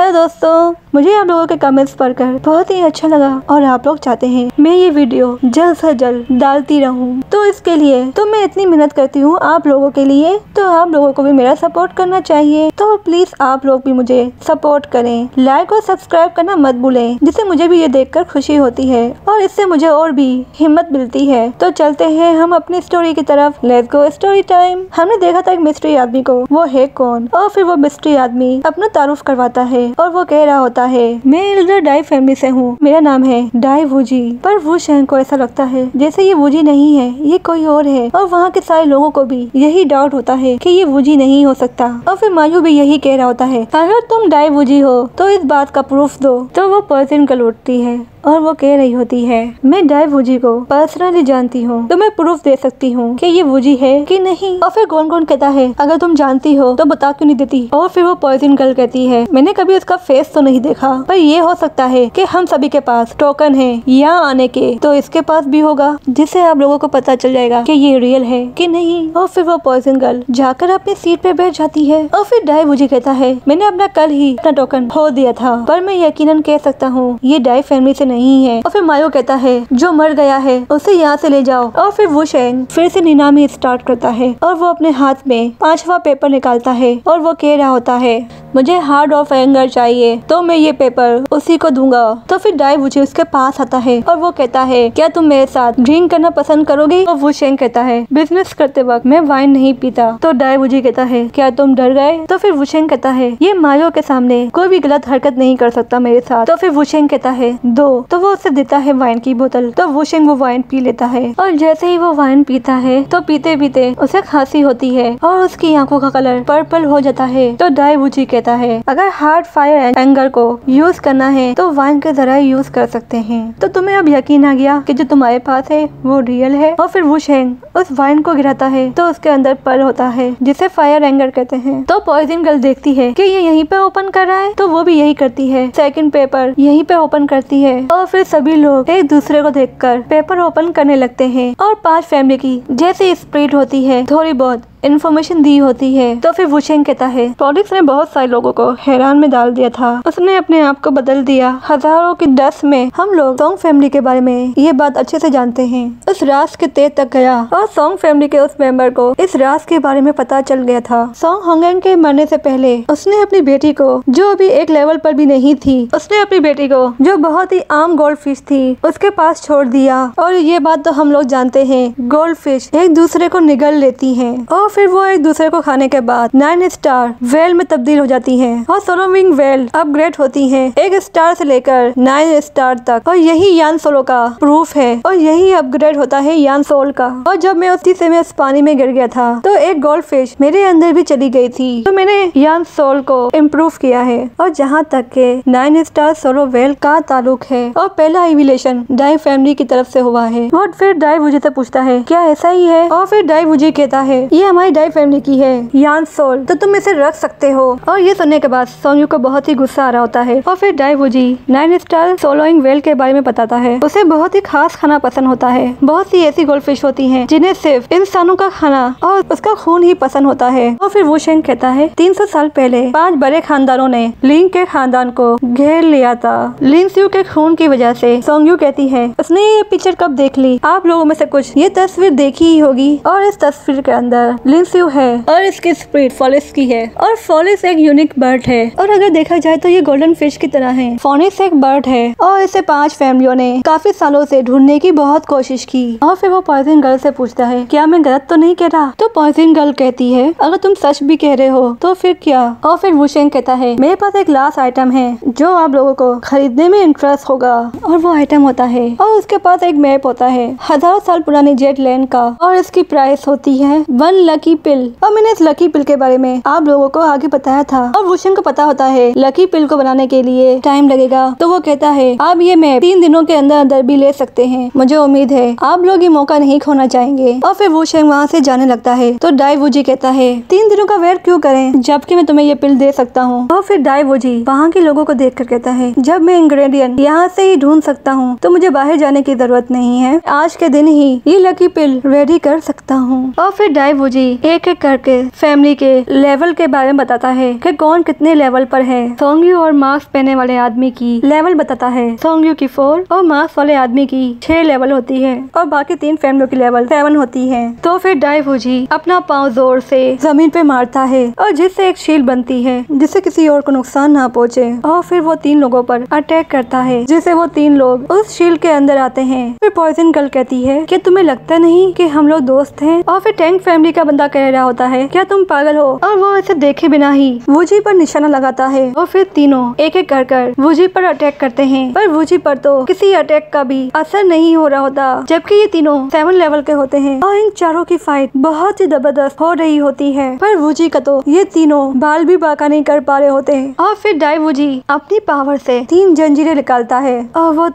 Hello दोस्तों, मुझे आप लोगों के कमेंट्स पढ़कर बहुत ही अच्छा लगा और आप लोग चाहते हैं मैं ये वीडियो जल्द से जल्द डालती रहूं, तो इसके लिए तो मैं इतनी मेहनत करती हूं आप लोगों के लिए। तो आप लोगों को भी मेरा सपोर्ट करना चाहिए, तो प्लीज आप लोग भी मुझे सपोर्ट करें। लाइक और सब्सक्राइब करना मत भूलें, जिससे मुझे भी ये देखकर खुशी होती है और इससे मुझे और भी हिम्मत मिलती है। तो चलते हैं हम अपनी स्टोरी की तरफ। Let's go story time. हमने देखा था एक मिस्ट्री आदमी को, वो है कौन, और फिर वो मिस्ट्री आदमी अपना तारुफ करवाता है और वो कह रहा होता है मैं इल्डर डाई फैमिली से हूँ, मेरा नाम है डाई वूजी। पर वूशेंग को ऐसा लगता है जैसे ये वूजी नहीं है, ये कोई और है, और वहाँ के सारे लोगों को भी यही डाउट होता है कि ये वूजी नहीं हो सकता। और फिर मायू भी यही कह रहा होता है अगर तुम डाई वूजी हो तो इस बात का प्रूफ दो। तो वो पर्सिन गलोटती है और वो कह रही होती है मैं डाई वूजी को पर्सनली जानती हूँ, तो मैं प्रूफ दे सकती हूँ कि ये वूजी है कि नहीं। और फिर गोन कहता है अगर तुम जानती हो तो बता क्यों नहीं देती। और फिर वो पर्सिन गर्ल कहती है मैंने कभी उसका फेस तो नहीं देखा, पर ये हो सकता है कि हम सभी के पास टोकन है यहाँ आने के, तो इसके पास भी होगा जिससे आप लोगों को पता चल जाएगा कि ये रियल है कि नहीं। और फिर वो पर्सिन गर्ल जाकर अपनी सीट पे बैठ जाती है। और फिर डाई वूजी कहता है मैंने अपना कल ही अपना टोकन खो दिया था, पर मैं यकीनन कह सकता हूँ ये डाई फैमिली से नहीं है। और फिर मायो कहता है जो मर गया है उसे यहाँ से ले जाओ। और फिर वूशेंग फिर से नीनामी स्टार्ट करता है और वो अपने हाथ में 5वां पेपर निकालता है और वो कह रहा होता है मुझे हार्ड ऑफ एंगर चाहिए, तो मैं ये पेपर उसी को दूंगा। तो फिर डाई वूजी उसके पास आता है और वो कहता है क्या तुम मेरे साथ ड्रिंक करना पसंद करोगे। और वूशेंग कहता है बिजनेस करते वक्त मैं वाइन नहीं पीता। तो डाई वूजी कहता है क्या तुम डर गए। तो फिर वूशेंग कहता है ये मायो के सामने कोई भी गलत हरकत नहीं कर सकता मेरे साथ। तो फिर वूशेंग कहता है दो। तो वो उसे देता है वाइन की बोतल। तो वूशेंग वो वाइन पी लेता है और जैसे ही वो वाइन पीता है तो पीते पीते उसे खांसी होती है और उसकी आंखों का कलर पर्पल हो जाता है। तो डाई वूजी कहता है अगर हार्ड फायर एंगर को यूज करना है तो वाइन के जरा यूज कर सकते हैं। तो तुम्हें अब यकीन आ गया कि जो तुम्हारे पास है वो रियल है। और फिर वूशेंग उस वाइन को गिराता है तो उसके अंदर पर्ल होता है जिसे फायर एंगर कहते हैं। तो पॉइजन गर्ल देखती है कि ये यहीं पे ओपन कर रहा है, तो वो भी यही करती है, सेकंड पेपर यहीं पे ओपन करती है। और फिर सभी लोग एक दूसरे को देखकर पेपर ओपन करने लगते हैं और 5 फैमिली की जैसे स्प्रेड होती है थोड़ी बहुत इन्फॉर्मेशन दी होती है। तो फिर वूशेंग कहता है प्रोडक्ट्स ने बहुत सारे लोगों को हैरान में डाल दिया था, उसने अपने आप को बदल दिया। हजारों की डस्ट में हम लोग सोंग फैमिली के बारे में ये बात अच्छे से जानते हैं। उस राज के तेज तक गया और सोंग फैमिली के उस मेंबर को इस राज के बारे में पता चल गया था। सोंग होंगेन के मरने से पहले उसने अपनी बेटी को, जो अभी एक लेवल पर भी नहीं थी, उसने अपनी बेटी को जो बहुत ही आम गोल्ड फिश थी उसके पास छोड़ दिया। और ये बात तो हम लोग जानते हैं गोल्ड फिश एक दूसरे को निगल लेती है और फिर वो एक दूसरे को खाने के बाद 9 स्टार वेल में तब्दील हो जाती हैं और सोलोविंग वेल अपग्रेड होती हैं 1 स्टार से लेकर 9 स्टार तक। और यही यान सोलो का प्रूफ है और यही अपग्रेड होता है यान सोल का। और जब मैं उसी से मैं उस पानी में गिर गया था तो एक गोल्ड फिश मेरे अंदर भी चली गई थी, तो मैंने यान सोल को इम्प्रूव किया है। और जहाँ तक के 9 स्टार सोलो वेल का ताल्लुक है और पहला इविलेशन डाई फैमिली की तरफ से हुआ है। और फिर डाई वूजी से पूछता है क्या ऐसा ही है। और फिर डाई वूजी कहता है ये हमारी डाई फैमिली की है यान सोल, तो तुम इसे रख सकते हो। और ये सुनने के बाद सोंगयू को बहुत ही गुस्सा आ रहा होता है। और फिर डाई वूजी 9 स्टार सोलोइंग वेल के बारे में बताता है उसे बहुत ही खास खाना पसंद होता है। बहुत सी ऐसी गोल्ड फिश होती हैं जिन्हें सिर्फ इंसानों का खाना और उसका खून ही पसंद होता है। और फिर वूशेंग कहता है 300 साल पहले 5 बड़े खानदानों ने लिंग के खानदान को घेर लिया था लिनस्यू के खून की वजह से। सोंगयू कहती है उसने ये पिक्चर कब देख ली, आप लोगों में से कुछ ये तस्वीर देखी ही होगी। और इस तस्वीर के अंदर लिनस्यू है और इसकी स्प्रीड फॉलिस की है और फॉलिस एक यूनिक बर्ड है और अगर देखा जाए तो ये गोल्डन फिश की तरह है। फॉलिस एक बर्ड है और इसे 5 फैमिलियों ने काफी सालों से ढूंढने की बहुत कोशिश की। और फिर वो पॉइजन गर्ल से पूछता है क्या मैं गलत तो नहीं कह रहा। तो पॉइजन गर्ल कहती है अगर तुम सच भी कह रहे हो तो फिर क्या। और फिर वूशेंग कहता है मेरे पास एक लास्ट आइटम है जो आप लोगों को खरीदने में इंटरेस्ट होगा। और वो आइटम होता है और उसके पास एक मैप होता है हजारों साल पुराने जेट लैंड का और इसकी प्राइस होती है 1 लकी पिल। और मैंने इस लकी पिल के बारे में आप लोगों को आगे बताया था। और वूशेंग को पता होता है लकी पिल को बनाने के लिए टाइम लगेगा, तो वो कहता है आप ये मैप 3 दिनों के अंदर अंदर भी ले सकते हैं, मुझे उम्मीद है आप लोग ये मौका नहीं खोना चाहेंगे। और फिर वूशेंग वहाँ से जाने लगता है। तो डाई वूजी कहता है 3 दिनों का वेट क्यों करें जबकि मैं तुम्हें ये पिल दे सकता हूँ। और फिर डाई वूजी वहाँ के लोगों को देख कर कहता है जब मैं इंग्रेडिएंट यहाँ से ही ढूंढ सकता हूँ तो मुझे बाहर जाने की जरूरत नहीं है, आज के दिन ही ये लकी पिल रेडी कर सकता हूँ। और फिर डाई वूजी एक एक करके फैमिली के लेवल के बारे में बताता है कि कौन कितने लेवल पर है। सोंगयू और मास्क पहने वाले आदमी की लेवल बताता है। सोंगयू की 4 और मास्क वाले आदमी की 6 लेवल होती है और बाकी 3 फैमिलियों की लेवल 7 होती है। तो फिर डाइफूजी अपना पाँव जोर से जमीन पे मारता है और जिससे एक शील्ड बनती है जिससे किसी और को नुकसान ना पहुँचे, और फिर वो 3 लोगों पर अटैक करता है जिससे वो 3 लोग उस शील्ड के अंदर आते हैं। फिर पॉइजन गर्ल कहती है कि तुम्हें लगता नहीं कि हम लोग दोस्त हैं, और फिर टैंक फैमिली का बंदा कह रहा होता है क्या तुम पागल हो, और वो इसे देखे बिना ही वुजी पर निशाना लगाता है और फिर तीनों एक एक कर कर वुजी पर अटैक करते हैं, पर वुजी पर तो किसी अटैक का भी असर नहीं हो रहा होता, जबकि ये तीनों 7 लेवल के होते हैं और इन चारों की फाइट बहुत ही जबरदस्त हो रही होती है, पर वुजी का तो ये तीनों बाल भी बाका नहीं कर पा रहे होते हैं। और फिर डाइवूजी अपनी पावर से 3 जंजीरें निकालता है और वो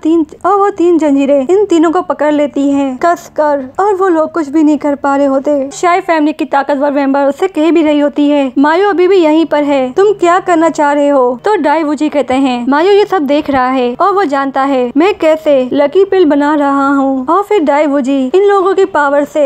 तीन जंजीरें इन तीनों को पकड़ लेती हैं कस कर, और वो लोग कुछ भी नहीं कर पा रहे होते। शाय फैमिली की ताकतवर मेंबर उससे कह भी रही होती है मायो अभी भी यहीं पर है, तुम क्या करना चाह रहे हो, तो डाइवूजी कहते हैं मायो ये सब देख रहा है और वो जानता है मैं कैसे लकी पिल बना रहा हूँ। और फिर डाइवूजी इन लोगों की पावर से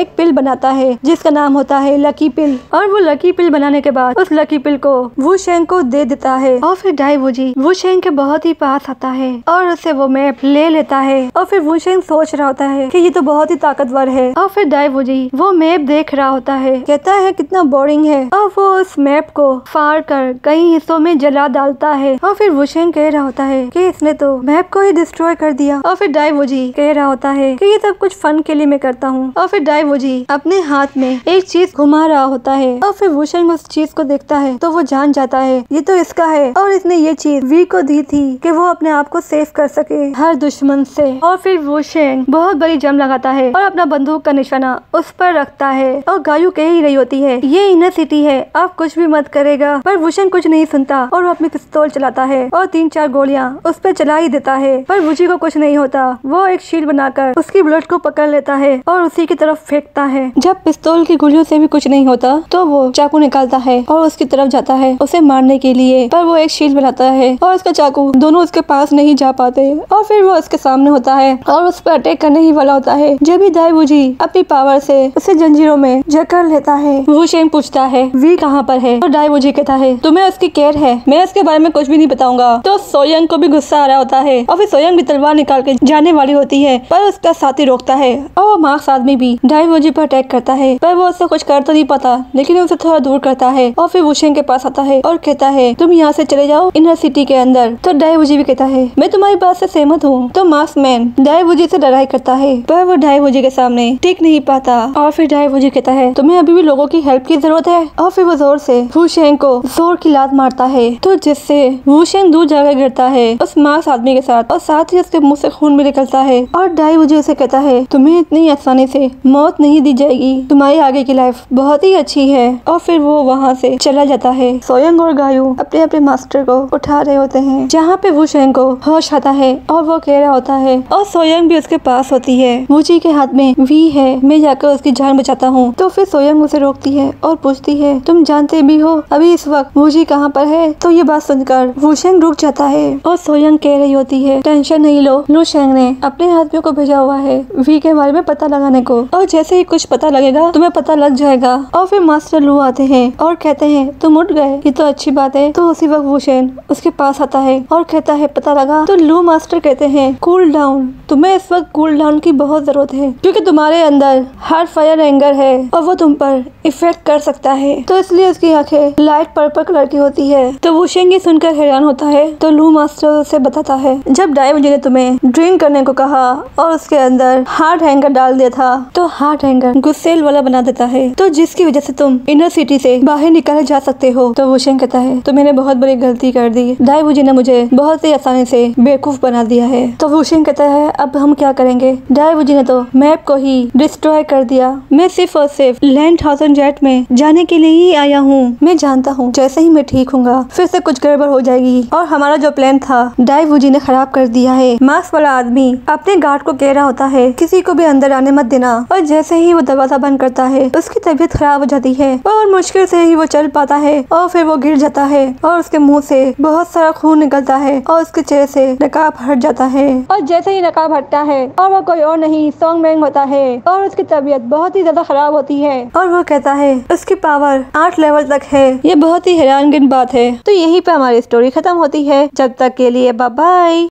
एक पिल बनाता है जिसका नाम होता है लकी पिल, और वो लकी पिल बनाने के बाद उस लकी पिल को वुशेंग को दे देता है, और फिर डाइवूजी वुशेंग के बहुत ही पास आता है और उससे वो मैप ले लेता है, और फिर वुशेंग सोच रहा होता है कि ये तो बहुत ही ताकतवर है, और फिर डाइवूजी वो मैप देख रहा होता है कहता है कितना बोरिंग है, और वो उस मैप को फाड़ कर कई हिस्सों में जला डालता है, और फिर वुशेंग कह रहा होता है कि इसने तो मैप को ही डिस्ट्रॉय कर दिया, और फिर डाइवूजी कह रहा होता है कि ये सब कुछ फन के लिए मैं करता हूँ, और फिर डाइवूजी अपने हाथ में एक चीज घुमा रहा होता है और फिर वुशेंग उस चीज को देखता है तो वो जान जाता है ये तो इसका है और इसने ये चीज वी को दी थी कि वो अपने आप को सेफ कर सके हर दुश्मन से। और फिर वुशेंग बहुत बड़ी जम लगाता है और अपना बंदूक का निशाना उस पर रखता है, और गायू कह ही रही होती है ये इनर सिटी है आप कुछ भी मत करेगा, पर वुशेंग कुछ नहीं सुनता और वो अपनी पिस्तौल चलाता है और 3-4 गोलियां उस पर चला ही देता है, पर वुजी को कुछ नहीं होता, वो एक शील्ड बनाकर उसकी बुलेट को पकड़ लेता है और उसी की तरफ फेंकता है। जब पिस्तौल की गोलियों से भी कुछ नहीं होता तो वो चाकू निकालता है और उसकी तरफ जाता है उसे मारने के लिए, पर वो एक शील्ड बनाता है और उसका चाकू दोनों उसके पास नहीं जा पाते, और फिर वो उसके सामने होता है और उस पर अटैक करने ही वाला होता है जब भी डाइवूजी अपनी पावर से उसे जंजीरों में जकड़ लेता है। वुशेंग पूछता है वी कहाँ पर है, और डाइवूजी कहता है तुम्हें उसकी केयर है, मैं उसके बारे में कुछ भी नहीं बताऊंगा। तो सोयंग को भी गुस्सा आ रहा होता है और फिर सोयंग भी तलवार निकाल के जाने वाली होती है, पर उसका साथी रोकता है और मार्क्स आदमी भी डाइवूजी पर अटैक करता है, पर वो उससे कुछ कर तो नहीं पाता लेकिन उसे थोड़ा दूर करता है, और फिर वुशेंग के पास आता है और कहता है तुम यहाँ से चले जाओ इनर सिटी के अंदर। तो डाइवूजी भी कहता है मैं तुम्हारी बात से सहमत हूँ। तो मास्क मैन डाइवूजी से लड़ाई करता है पर वो डाइवूजी के सामने टिक नहीं पाता, और फिर डाइवूजी कहता है तुम्हें अभी भी लोगों की हेल्प की जरूरत है, और फिर वो जोर से वुशेंग को जोर की लात मारता है तो जिससे वुशेंग दूर जाकर गिरता है उस मास्क आदमी के साथ, और साथ ही उसके मुँह से खून भी निकलता है। और डाइवूजी उसे कहता है तुम्हें इतनी आसानी से मौत नहीं दी जाएगी, तुम्हारी आगे की लाइफ बहुत ही अच्छी है, और फिर वो वहाँ से चला जाता है। सोयंग और गायू अपने अपने मास्टर को उठा रहे होते हैं जहाँ पे वुशेंग को होश आता है और वो कह रहा होता है, और सोयंग भी उसके पास होती है। वुजी के हाथ में वी है, मैं जाकर उसकी जान बचाता हूँ। तो फिर सोयंग उसे रोकती है और पूछती है तुम जानते भी हो अभी इस वक्त वुजी कहाँ पर है। तो ये बात सुनकर वुशेंग रुक जाता है और सोयंग कह रही होती है टेंशन नहीं लो, वुशेंग ने अपने आदमियों को भेजा हुआ है वी के बारे में पता लगाने को, और जैसे ही कुछ पता लगेगा तुम्हें पता लग जाएगा। और फिर मास्टर लू आते हैं और कहते हैं तुम उठ गए, ये तो अच्छी बात है। तो उसी वक्त वुशेंग उसके पास आता है और कहता है पता लगा। तो लू मास्टर कहते हैं कूल डाउन, तुम्हें इस वक्त कूल डाउन की बहुत जरूरत है क्योंकि तुम्हारे अंदर हार्ट फायर एंगर है और वो तुम पर इफेक्ट कर सकता है, तो इसलिए उसकी आंखें लाइट पर्पल कलर की होती है। तो वुशेंग ये सुनकर हैरान होता है, तो लू मास्टर उसे बताता है जब डाइवूजी ने तुम्हें ड्रिंक करने को कहा और उसके अंदर हार्ट एंगर डाल दिया था तो हार्ट एंगर गुस्सेल वाला बना देता है, तो जिसकी वजह से तुम इनर सिटी से बाहर निकाले जा सकते हो। तो वुशेंग कहता है तो मैंने बहुत बड़ी गलती कर दी, डाइवूजी ने मुझे बहुत ही आसानी से बेवकूफ बना दिया है। तो वुशेंग कहता है अब हम क्या करेंगे, डाइवूजी ने तो मैप को ही डिस्ट्रॉय कर दिया, मैं सिर्फ और सिर्फ लैंड 1000 जेट में जाने के लिए ही आया हूँ। मैं जानता हूँ जैसे ही मैं ठीक हूँ फिर से कुछ गड़बड़ हो जाएगी और हमारा जो प्लान था डाइवूजी ने खराब कर दिया है। मास्क वाला आदमी अपने गार्ड को कह रहा होता है किसी को भी अंदर आने मत देना, और जैसे ही वो दरवाजा बंद करता है उसकी तबीयत खराब हो जाती है और मुश्किल से ही वो चल पाता है, और फिर वो गिर जाता है और उसके मुंह से बहुत सारा खून निकलता है और उसके चेहरे से नकाब हट जाता है। और जैसे ही नकाब हटता है और वो कोई और नहीं सोंग मैंग होता है और उसकी तबीयत बहुत ही ज्यादा खराब होती होती है और वो कहता है उसकी पावर 8 लेवल तक है। ये बहुत ही हैरानगन बात है। तो यहीं पे हमारी स्टोरी खत्म होती है। जब तक के लिए बाय बाय।